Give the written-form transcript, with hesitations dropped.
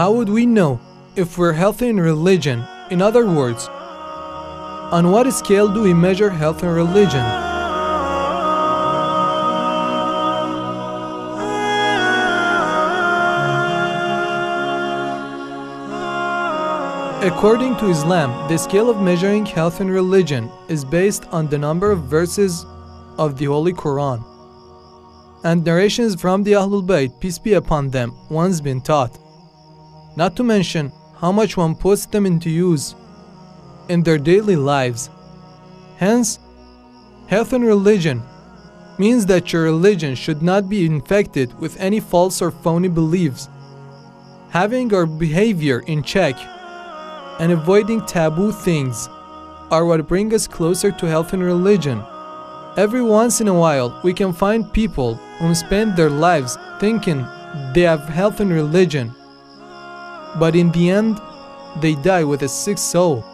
How would we know if we're healthy in religion? In other words, on what scale do we measure health in religion? According to Islam, the scale of measuring health in religion is based on the number of verses of the Holy Quran and narrations from the Ahlul Bayt, peace be upon them, one's been taught. Not to mention how much one puts them into use in their daily lives. Hence, health in religion means that your religion should not be infected with any false or phony beliefs. Having our behavior in check and avoiding taboo things are what bring us closer to health in religion. Every once in a while, we can find people who spend their lives thinking they have health in religion, but in the end, they die with a sick soul.